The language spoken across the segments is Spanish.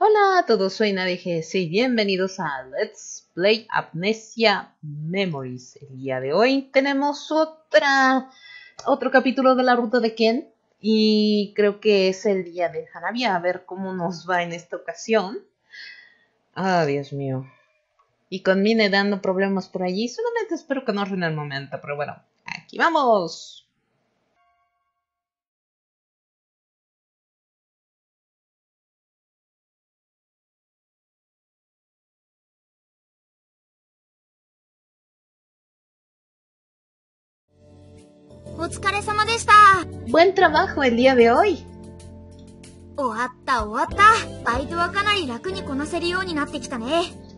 Hola a todos, soy NadiaGS y bienvenidos a Let's Play Amnesia Memories. El día de hoy tenemos otro capítulo de la ruta de Ken y creo que es el día de Nadia. A ver cómo nos va en esta ocasión. Ah, Dios mío. Y con Mine dando problemas por allí. Solamente espero que no arruine el momento, pero bueno, aquí vamos. Buen trabajo el día de hoy.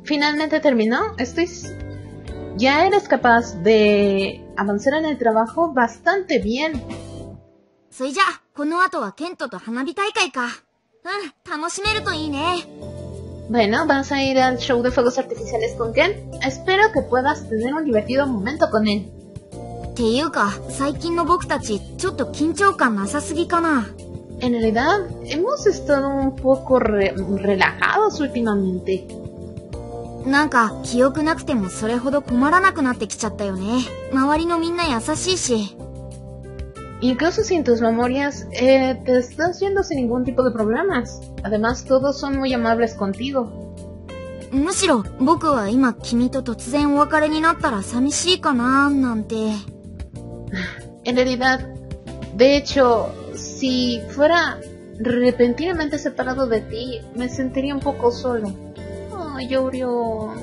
Finalmente terminó. Ya eres capaz de avanzar en el trabajo bastante bien. Bueno, ¿vas a ir al show de fuegos artificiales con Ken? Espero que puedas tener un divertido momento con él. En realidad, hemos estado un poco relajados últimamente. Incluso sin tus memorias, te estás yendo sin ningún tipo de problemas. Además, todos son muy amables contigo. En realidad, de hecho, si fuera repentinamente separado de ti, me sentiría un poco solo. Ay, Yorio.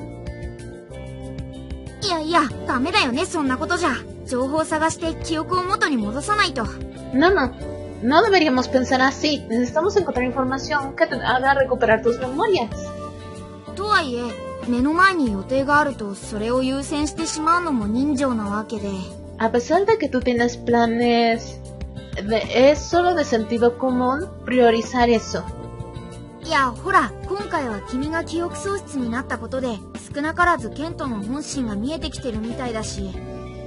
No deberíamos pensar así. Necesitamos encontrar información que te haga recuperar tus memorias. A pesar de que tú tienes planes, es solo de sentido común priorizar eso.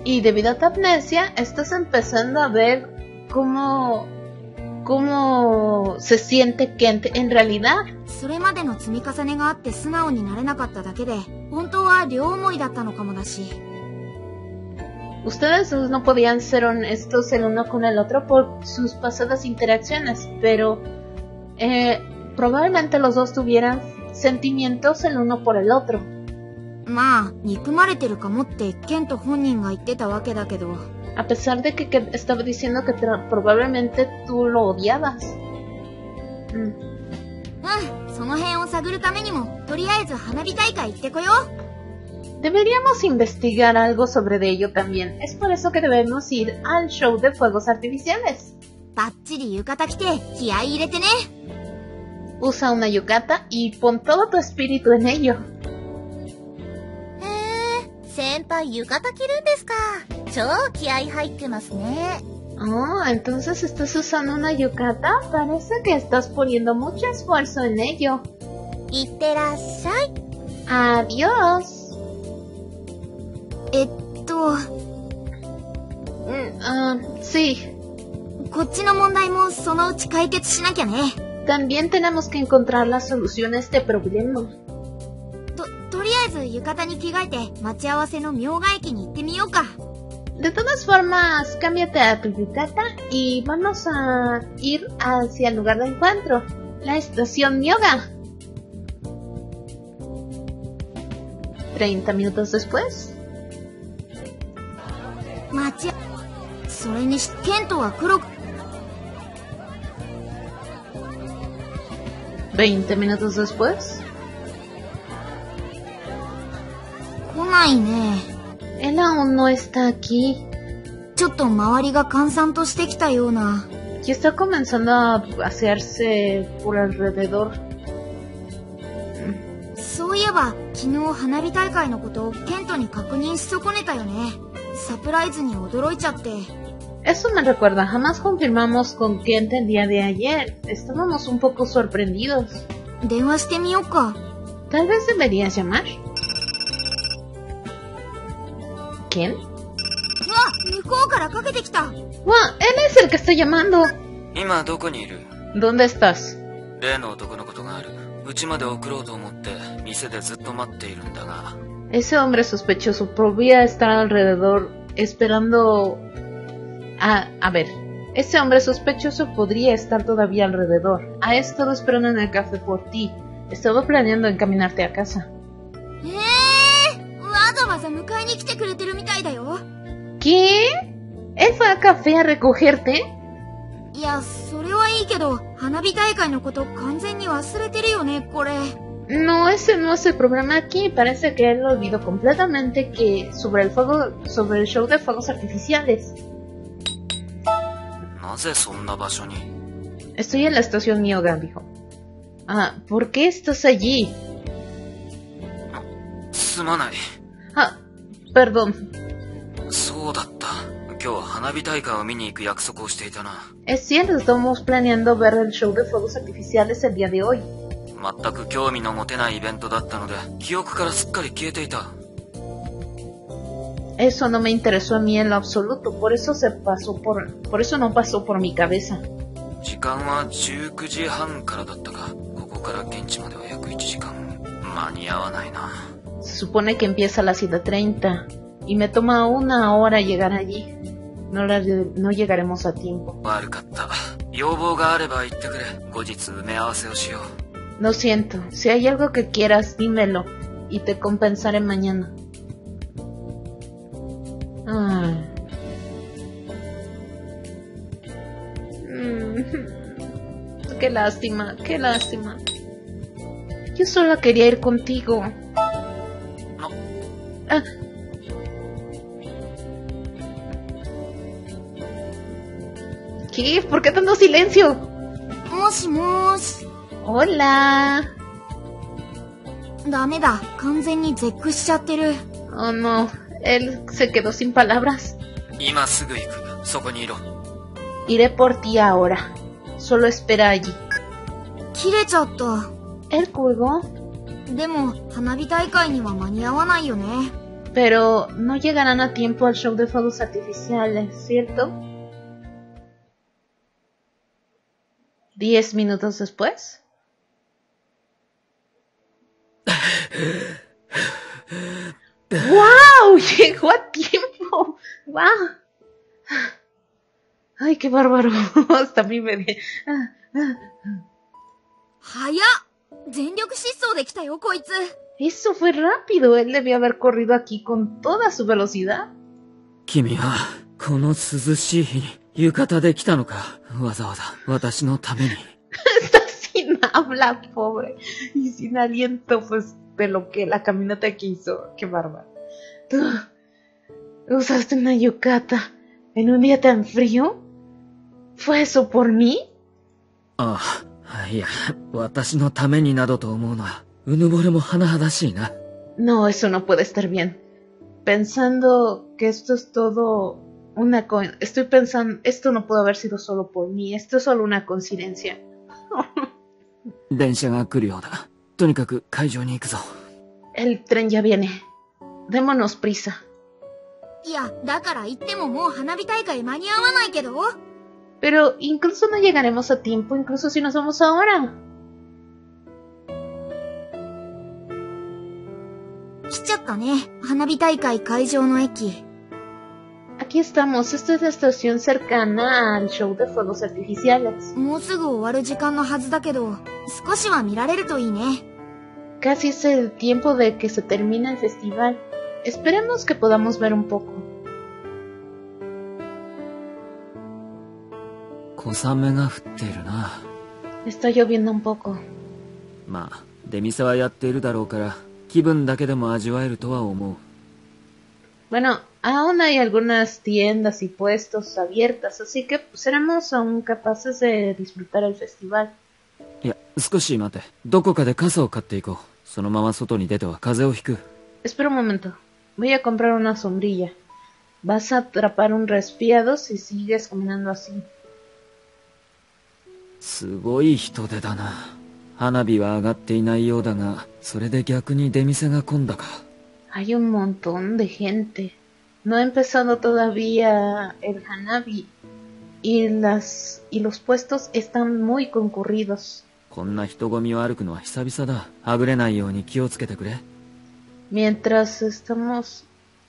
Y debido a tu amnesia, estás empezando a ver cómo se siente Kent en realidad. Ustedes dos no podían ser honestos el uno con el otro por sus pasadas interacciones, pero probablemente los dos tuvieran sentimientos el uno por el otro. A pesar de que estaba diciendo que probablemente tú lo odiabas. Deberíamos investigar algo sobre ello también. Es por eso que debemos ir al show de fuegos artificiales. Usa una yukata y pon todo tu espíritu en ello. Oh, entonces estás usando una yukata. Parece que estás poniendo mucho esfuerzo en ello. Adiós. Sí. También tenemos que encontrar la solución a este problema. De todas formas, cámbiate a tu yukata y vamos a ir hacia el lugar de encuentro, la estación Mioga. 30 minutos después. 20 minutos después. Mine. Él aún no está aquí. Y está comenzando a hacerse por alrededor. Eso me recuerda, jamás confirmamos con Kent el día de ayer. Estábamos un poco sorprendidos. Tal vez deberías llamar. ¿Quién? ¡Wow! ¡Él es el que está llamando! ¿Dónde estás? Ese hombre sospechoso podría estar alrededor esperando... A ver, ese hombre sospechoso podría estar todavía alrededor. Ha estado esperando en el café por ti. He estado planeando encaminarte a casa. ¿Qué? ¿Él fue al café a recogerte? No, ese no es el problema aquí. Parece que él olvidó completamente que sobre el show de fuegos artificiales. Estoy en la estación Mioga, dijo. Ah, ¿por qué estás allí? Ah, perdón. Es cierto, estamos planeando ver el show de fuegos artificiales el día de hoy. Eso no me interesó a mí en lo absoluto, por eso no pasó por mi cabeza. Se supone que empieza a las 7:30. Y me toma una hora llegar allí. No llegaremos a tiempo. Lo siento. Si hay algo que quieras, dímelo. Y te compensaré mañana. Ah. Qué lástima, qué lástima. Yo solo quería ir contigo. No. Ah. ¿Qué? ¿Por qué tanto silencio? Moshi. Hola. Oh no, él se quedó sin palabras. Iré por ti ahora. Solo espera allí. ¿El colgó? Pero no llegarán a tiempo al show de fuegos artificiales, ¿cierto? 10 minutos después. ¡Wow! Llegó a tiempo. ¡Wow! Ay, qué bárbaro. Hasta a mí me de. Eso fue rápido. Él debía haber corrido aquí con toda su velocidad. Está sin habla, pobre. Y sin aliento, pues, de lo que la caminata que hizo. Qué bárbaro. ¿Tú usaste una yukata en un día tan frío? ¿Fue eso por mí? No, eso no puede estar bien. Pensando que esto es todo... Estoy pensando, esto no pudo haber sido solo por mí, esto es solo una coincidencia. El tren ya viene. Démonos prisa. Pero incluso no llegaremos a tiempo, incluso si nos vamos ahora. Aquí estamos, esta es la estación cercana al show de fuegos artificiales. Casi es el tiempo de que se termina el festival. Esperemos que podamos ver un poco. Está lloviendo un poco. まあ出店はやっているだろうから気分だけでも味わえるとは思う。 Bueno, aún hay algunas tiendas y puestos abiertas, así que seremos aún capaces de disfrutar el festival. いや、少し待て。どこかで傘を買っていこう。そのまま外に出ては風邪をひく。Espera un momento. Voy a comprar una sombrilla. Vas a atrapar un resfriado si sigues caminando así. すごい人出だな。花火は上がっていないようだが、それで逆に出店が混んだか。Hay un montón de gente. No ha empezado todavía el hanabi y los puestos están muy concurridos.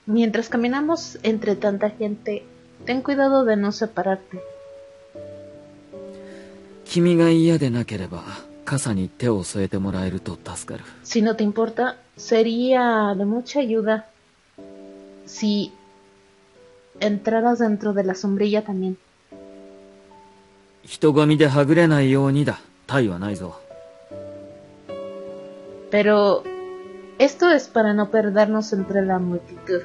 Mientras caminamos entre tanta gente, ten cuidado de no separarte. Si no te importa, sería de mucha ayuda si entraras dentro de la sombrilla también. Pero esto es para no perdernos entre la multitud.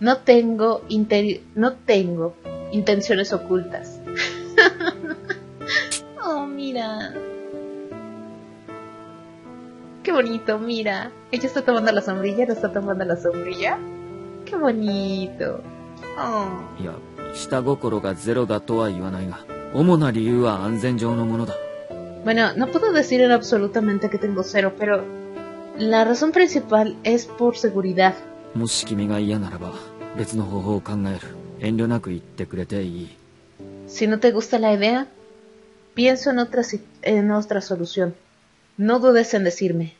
No tengo intenciones ocultas. Oh, mira. Qué bonito, mira. Ella está tomando la sombrilla, no está tomando la sombrilla. Qué bonito. Oh. Bueno, no puedo decir en absolutamente que tengo cero, pero la razón principal es por seguridad. Si no te gusta la idea, pienso en otra solución. No dudes en decirme.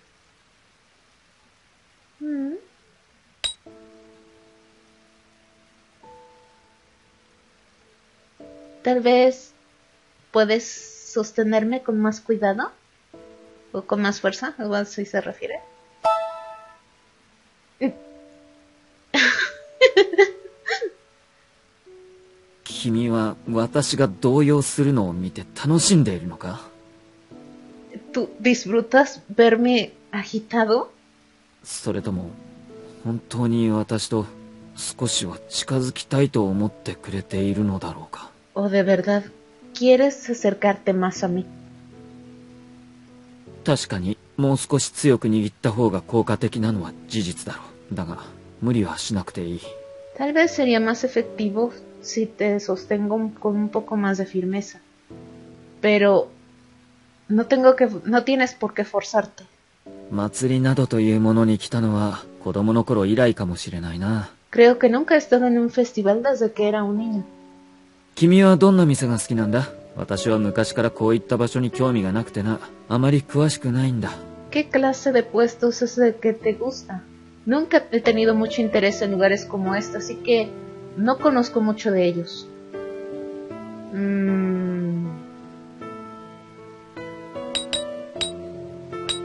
Tal vez puedes sostenerme con más cuidado o con más fuerza, o así se refiere. ¿Kimi wa watashi ga douyou suru no o mite tanoshindeiru no ka? ¿Tú disfrutas verme agitado? ¿Soretomo hontou ni watashi to sukoshi wa chikazukitai to omotte kureteiru no darou ka? ¿O de verdad quieres acercarte más a mí? Tal vez sería más efectivo si te sostengo con un poco más de firmeza. Pero no tienes por qué forzarte. Creo que nunca he estado en un festival desde que era un niño. ¿Qué clase de puestos es el que te gusta? Nunca he tenido mucho interés en lugares como este, así que no conozco mucho de ellos.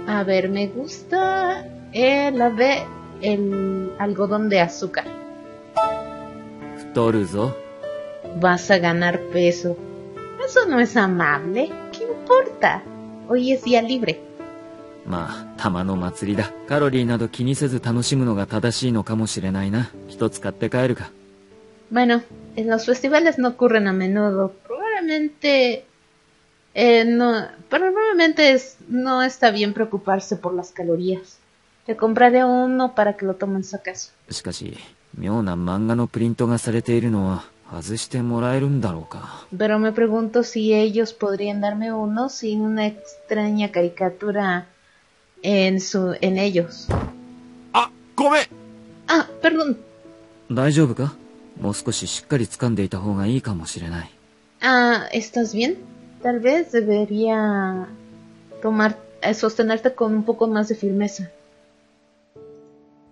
A ver, me gusta la de el algodón de azúcar. Vas a ganar peso. Eso no es amable. ¿Qué importa? Hoy es día libre. Bueno, en los festivales no ocurren a menudo. Probablemente no está bien preocuparse por las calorías. Te compraré uno para que lo tomes a casa. Pero me pregunto si ellos podrían darme uno sin una extraña caricatura en ellos. ¡Ah! ¡Come! ¡Ah! ¡Perdón! Ah, ¿estás bien? Tal vez debería sostenerte con un poco más de firmeza.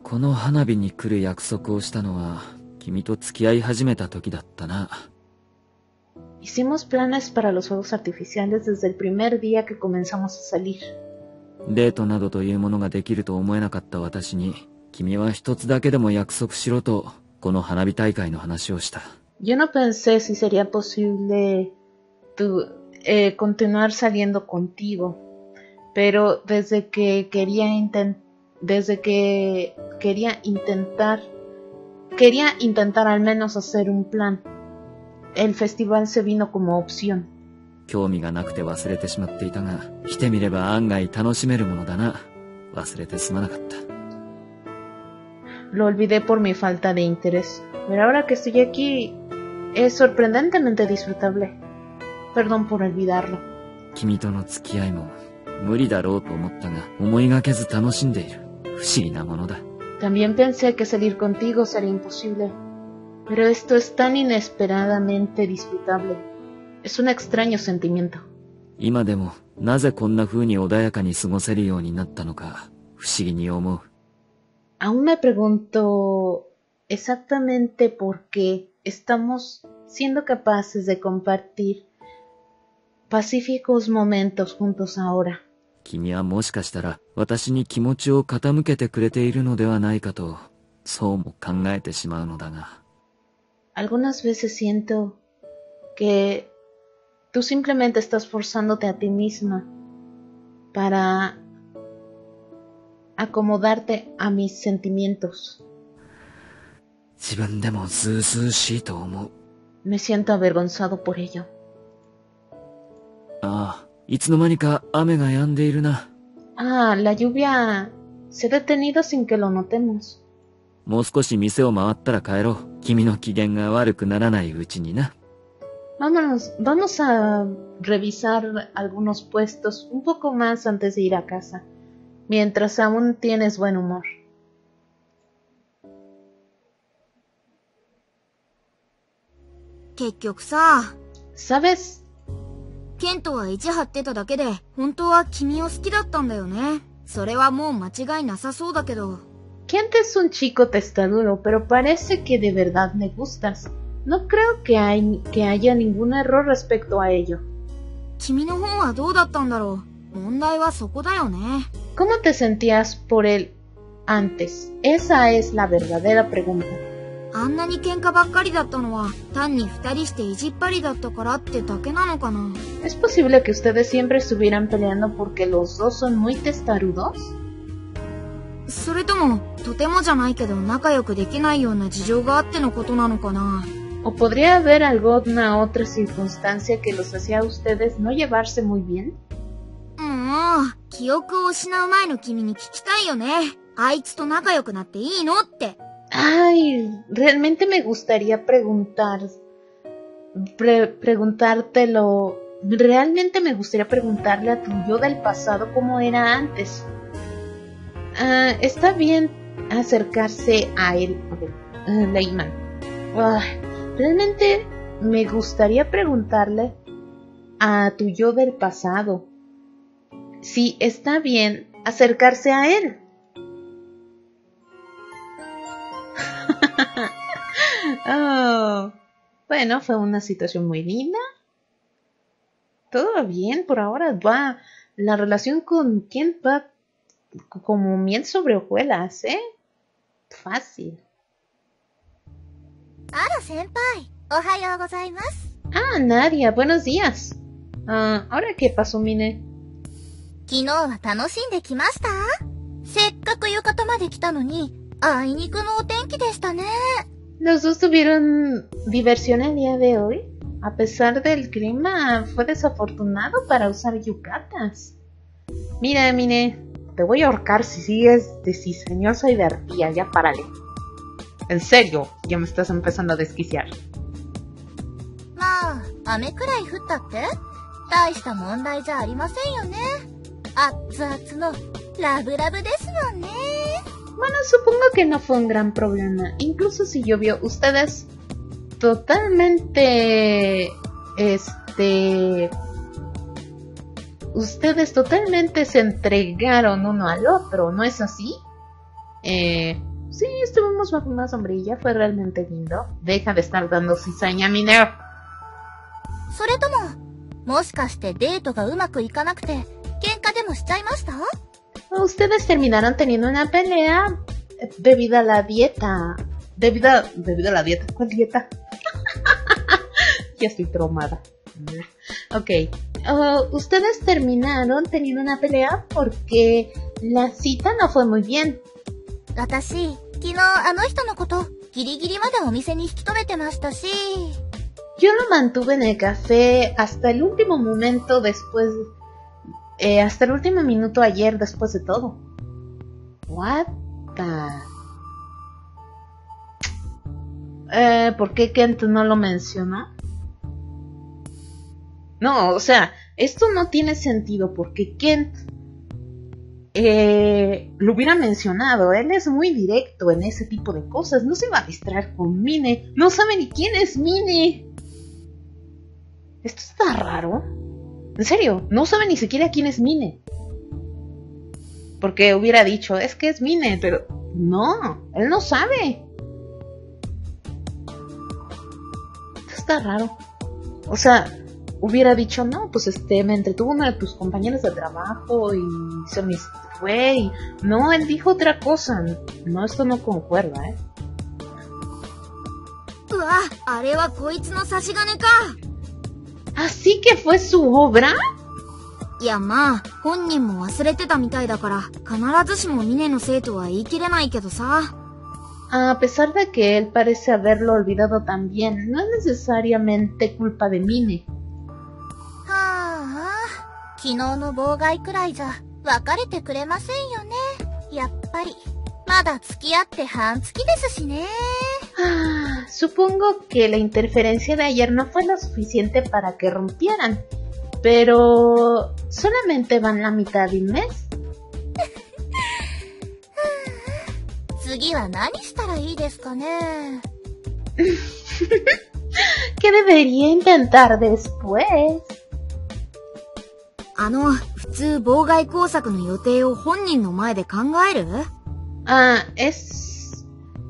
この花火に来る約束をしたのは Hicimos planes para los fuegos artificiales desde el primer día que comenzamos a salir. Yo no pensé si sería posible continuar saliendo contigo, pero desde que quería intentar al menos hacer un plan. El festival se vino como opción. Lo olvidé por mi falta de interés, pero ahora que estoy aquí es sorprendentemente disfrutable. Perdón por olvidarlo. También pensé que salir contigo sería imposible, pero esto es tan inesperadamente disfrutable. Es un extraño sentimiento. Aún me pregunto exactamente por qué estamos siendo capaces de compartir pacíficos momentos juntos ahora. Algunas veces siento que tú simplemente estás forzándote a ti misma para acomodarte a mis sentimientos. Me siento avergonzado por ello. La lluvia se ha detenido sin que lo notemos. Vamos a revisar algunos puestos un poco más antes de ir a casa, mientras aún tienes buen humor. ¿Sabes? Kent es un chico testarudo, pero parece que de verdad me gustas. No creo que haya ningún error respecto a ello. ¿Cómo te sentías por él antes? Esa es la verdadera pregunta. ¿Es posible que ustedes siempre estuvieran peleando porque los dos son muy testarudos? ¿O podría haber alguna otra circunstancia que los hacía a ustedes no llevarse muy bien? Ay, realmente me gustaría preguntártelo. Realmente me gustaría preguntarle a tu yo del pasado cómo era antes. Está bien acercarse a él, Leyman. Realmente me gustaría preguntarle a tu yo del pasado si está bien acercarse a él. Oh, bueno, fue una situación muy linda. Todo va bien por ahora. Va, la relación con Kent va como miel sobre hojuelas, ¿eh? Fácil. Nadia, buenos días. ¿Ahora qué pasó, Mine? Los dos tuvieron diversión el día de hoy. A pesar del clima, fue desafortunado para usar yucatas. Mira, Mine, te voy a ahorcar si sigues de cizañosa y de arpía. Ya párale. En serio, ya me estás empezando a desquiciar. Bueno, supongo que no fue un gran problema. Incluso si llovió, ustedes totalmente... Ustedes totalmente se entregaron uno al otro, ¿no es así? Sí, estuvimos bajo una sombrilla, fue realmente lindo. Deja de estar dando cizaña, Mineo. Ustedes terminaron teniendo una pelea debido a la dieta. Debido a la dieta. ¿Cuál dieta? Ya estoy traumada. Ok. ustedes terminaron teniendo una pelea porque la cita no fue muy bien. Yo lo mantuve en el café hasta el último momento después, hasta el último minuto ayer después de todo. What the... ¿por qué Kent no lo mencionó? No, o sea, esto no tiene sentido porque Kent lo hubiera mencionado. Él es muy directo en ese tipo de cosas. No se va a distraer con Mine. No sabe ni quién es Mine. Esto está raro. En serio, no sabe ni siquiera quién es Mine. Porque hubiera dicho, es que es Mine, pero no, él no sabe. Esto está raro. O sea, hubiera dicho, no, pues me entretuvo uno de tus compañeros de trabajo y se me fue. Y... no, él dijo otra cosa. No, esto no concuerda, ¿eh? ¿Así que fue su obra? A pesar de que él parece haberlo olvidado también, no es necesariamente culpa de Mine. Supongo que la interferencia de ayer no fue lo suficiente para que rompieran, pero solamente van la mitad de un mes. ¿Qué debería intentar después?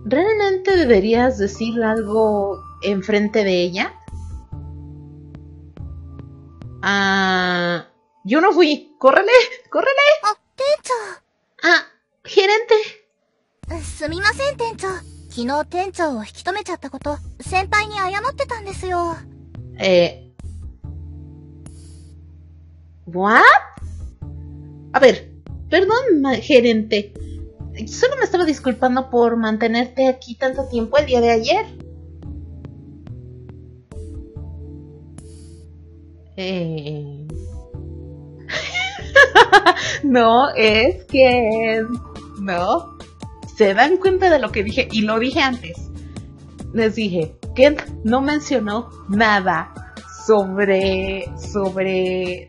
¿Realmente deberías decir algo enfrente de ella? Yo no fui. ¡Córrele! ¡Córrele! ¡Gerente! ¿What? A ver, perdón, gerente. Solo me estaba disculpando por mantenerte aquí tanto tiempo el día de ayer. No, es que... no. ¿Se dan cuenta de lo que dije? Y lo dije antes. Les dije, Kent no mencionó nada sobre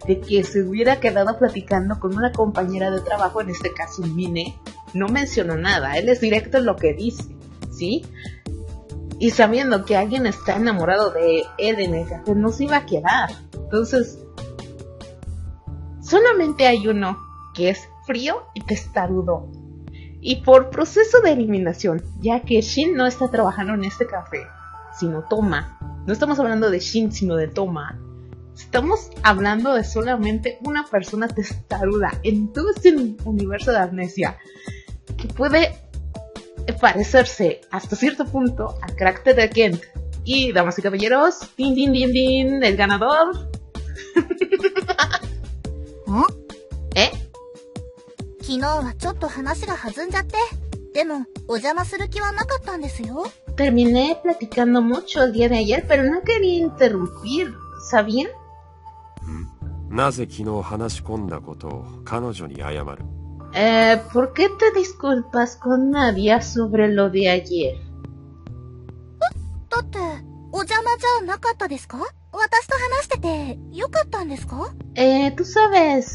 de que se hubiera quedado platicando con una compañera de trabajo, en este caso Mine. No mencionó nada, él es directo en lo que dice, ¿sí? Y sabiendo que alguien está enamorado de él en el café, no se iba a quedar. Entonces, solamente hay uno que es frío y testarudo. Y por proceso de eliminación, ya que Shin no está trabajando en este café, sino Toma. No estamos hablando de Shin, sino de Toma. Estamos hablando de solamente una persona testaruda en todo este universo de Amnesia, que puede parecerse hasta cierto punto al carácter de Kent. Y, damas y caballeros, ¡din, din, din, din! ¡El ganador! ¿Eh? Terminé platicando mucho el día de ayer, pero no quería interrumpir, ¿sabían? ¿Por qué te disculpas con Nadia sobre lo de ayer? Tú sabes,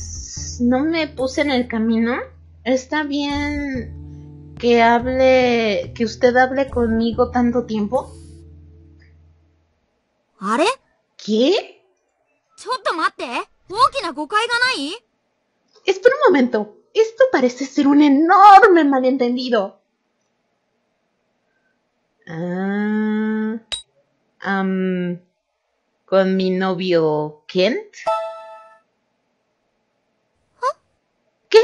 no me puse en el camino. Está bien que hable, que usted hable conmigo tanto tiempo. ¿Qué? Espera un momento. Esto parece ser un enorme malentendido. ¿Con mi novio Kent? ¿Qué?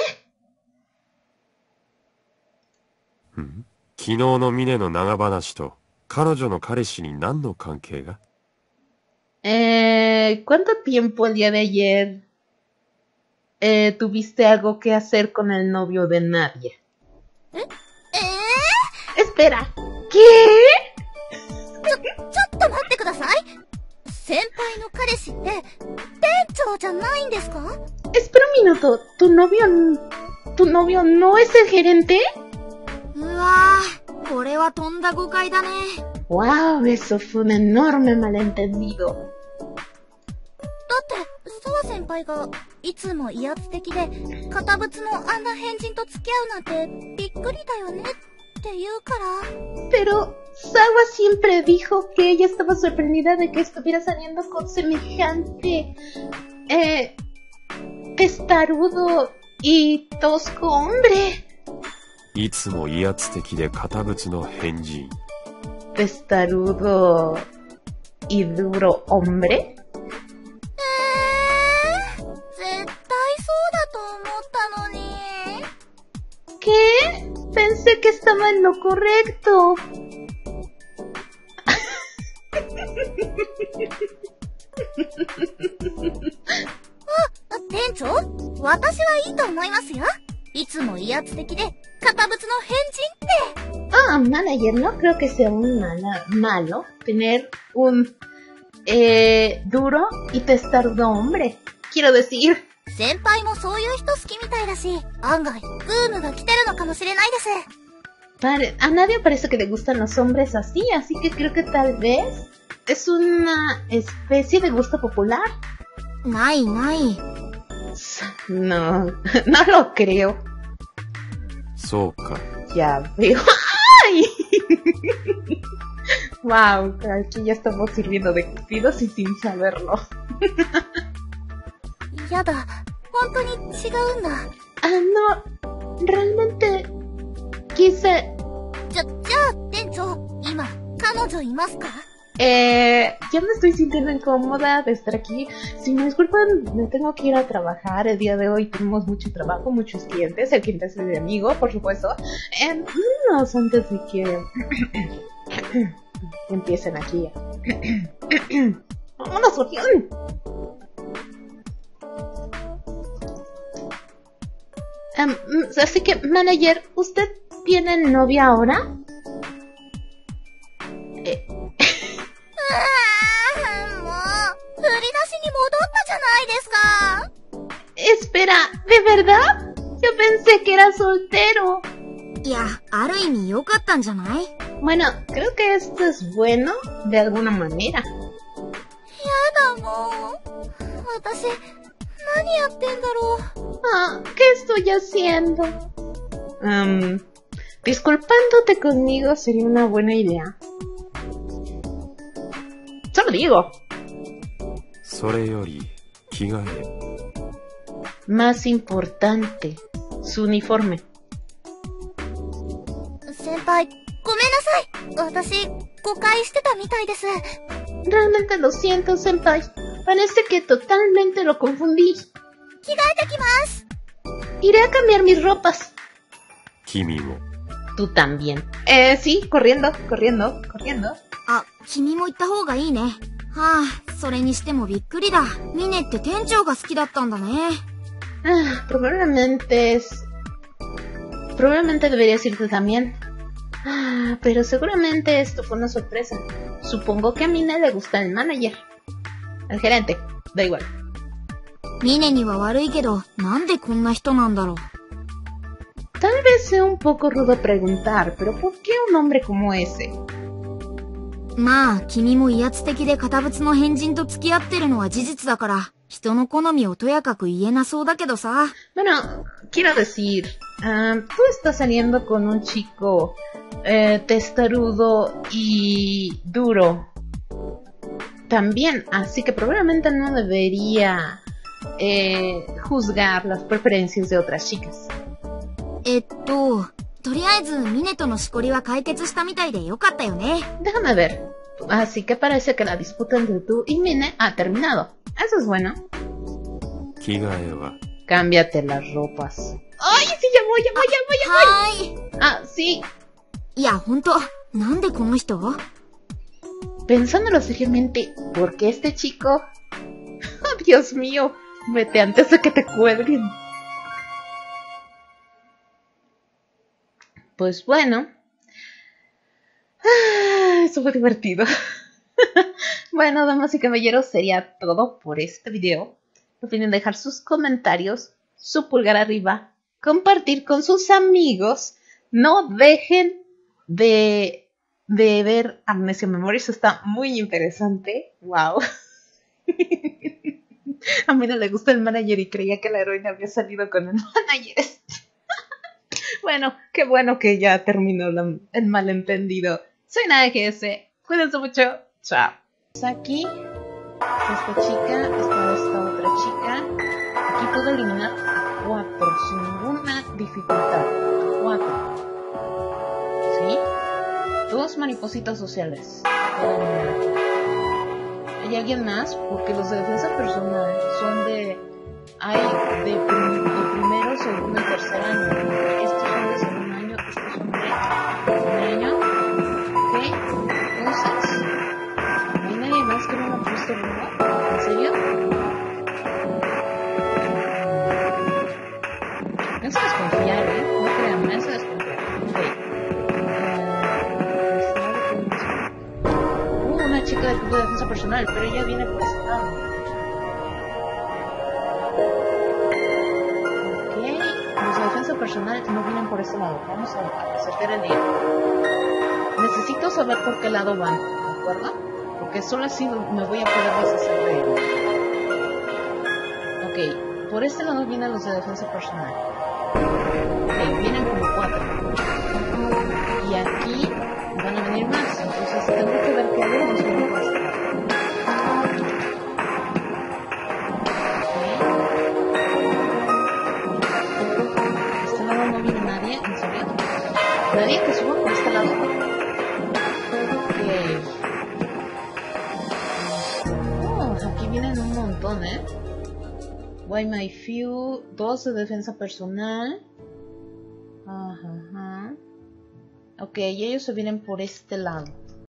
¿Cuánto tiempo el día de ayer tuviste algo que hacer con el novio de Nadia? Espera, ¿qué? Espera un minuto, ¿tu novio no es el gerente? ¡Wow! Eso fue un enorme malentendido. Pero Sawa siempre dijo que ella estaba sorprendida de que estuviera saliendo con semejante testarudo y tosco hombre. ¿Testarudo y duro hombre? ¿Qué? Pensé que estaba en lo correcto. Manager, no creo que sea un malo tener un duro y testarudo hombre. Quiero decir... A nadie parece que le gustan los hombres así, así que creo que tal vez es una especie de gusto popular. No, no lo creo. Ya veo. Wow, aquí ya estamos sirviendo de cupidos y sin saberlo. No, realmente quise... Ya me estoy sintiendo incómoda de estar aquí. Si me disculpan, me tengo que ir a trabajar. El día de hoy tenemos mucho trabajo, muchos clientes. El cliente es mi amigo, por supuesto. Vámonos antes de que empiecen aquí. ¡Vámonos, Sofión! Así que, manager, ¿usted tiene novia ahora? Espera, ¿de verdad? Yo pensé que era soltero. Bueno, creo que esto es bueno de alguna manera. ¿Qué estoy haciendo? Disculpándote conmigo sería una buena idea. Solo digo. Más importante, su uniforme. Realmente lo siento, senpai. Parece que totalmente lo confundí. Iré a cambiar mis ropas. Tú también. Sí, corriendo. Probablemente deberías irte también. Pero seguramente esto fue una sorpresa. Supongo que a Mine le gusta el manager. El gerente, da igual. Tal vez sea un poco rudo preguntar, pero ¿por qué un hombre como ese? Bueno, quiero decir, tú estás saliendo con un chico testarudo y duro también, así que probablemente no debería juzgar las preferencias de otras chicas. Déjame ver. Así que parece que la disputa entre tú y Mine ha terminado. Eso es bueno. Cámbiate las ropas. ¡Ay, sí, ya voy! Ah, sí. Pensándolo seriamente, ¿por qué este chico? Dios mío, vete antes de que te cuelguen. Pues bueno, eso fue divertido. Bueno, damas y caballeros, sería todo por este video. No olviden dejar sus comentarios, su pulgar arriba, compartir con sus amigos. No dejen de ver Amnesia Memories, está muy interesante. Wow. A mí no le gusta el manager y creía que la heroína había salido con el manager. Bueno, qué bueno que ya terminó el malentendido. Soy NadiaGS, cuídense mucho. Chao. Aquí, esta chica, esta otra chica. Aquí puedo eliminar a 4 sin ninguna dificultad. A 4. ¿Sí? 2 maripositas sociales. ¿Hay alguien más? Porque los de defensa personal son de... Hay de primero, segundo y tercer año. Estos son de segundo año, estos son de primer año. Ok, entonces... ¿Hay nadie más que no me ha puesto nada? ¿En serio? Me hace desconfiar, ¿eh? No crean, me hace desconfiar. Ok. Una chica de defensa personal, pero ella viene por ese lado. Personal no vienen por ese lado. Vamos a acercar el día. Necesito saber por qué lado van, ¿de acuerdo? Porque solo así me voy a poder deshacer de ellos. Ok, por este lado vienen los de defensa personal. Ok, vienen como 4. Y aquí van a venir más. Entonces tengo que ver qué lado nos vienen por este lado. Nadie que suba por este lado. Ok. Oh, aquí vienen un montón, ¿eh? Why my few. 2 de defensa personal. Ajá. Ok, y ellos se vienen por este lado.